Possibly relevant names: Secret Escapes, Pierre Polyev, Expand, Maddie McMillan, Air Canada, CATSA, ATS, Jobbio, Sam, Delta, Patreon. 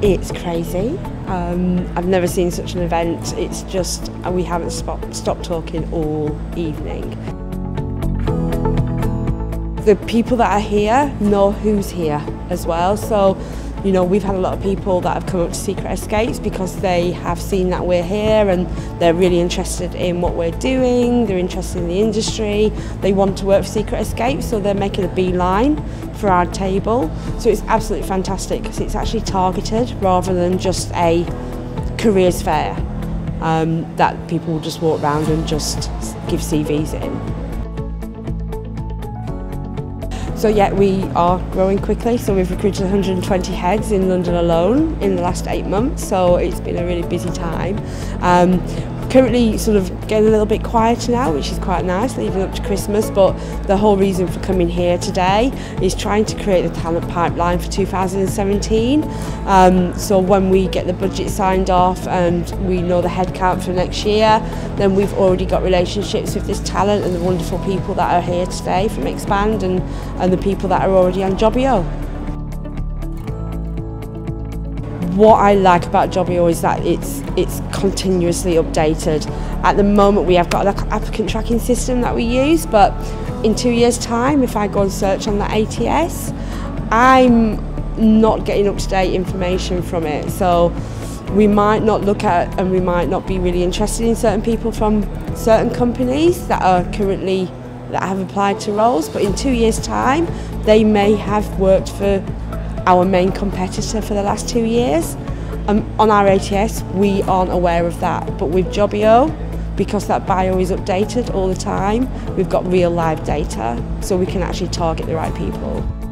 It's crazy. I've never seen such an event. It's just, we haven't stopped talking all evening. The people that are here know who's here as well. So, you know, we've had a lot of people that have come up to Secret Escapes because they have seen that we're here and they're really interested in what we're doing, they're interested in the industry, they want to work for Secret Escapes, so they're making a beeline for our table. So it's absolutely fantastic because it's actually targeted rather than just a careers fair that people will just walk around and just give CVs in. So yeah, we are growing quickly, so we've recruited 120 heads in London alone in the last 8 months, so it's been a really busy time. Currently sort of getting a little bit quieter now, which is quite nice leading up to Christmas, but the whole reason for coming here today is trying to create the talent pipeline for 2017. So when we get the budget signed off and we know the headcount for next year, then we've already got relationships with this talent and the wonderful people that are here today from Expand and the people that are already on Jobbio. What I like about Jobbio is that it's continuously updated. At the moment we have got an applicant tracking system that we use, but in 2 years time, if I go and search on the ATS, I'm not getting up to date information from it. So we might not look at and we might not be really interested in certain people from certain companies that are currently, that have applied to roles, but in 2 years time, they may have worked for our main competitor for the last 2 years. On our ATS, we aren't aware of that, but with Jobbio, because that bio is updated all the time, we've got real live data, so we can actually target the right people.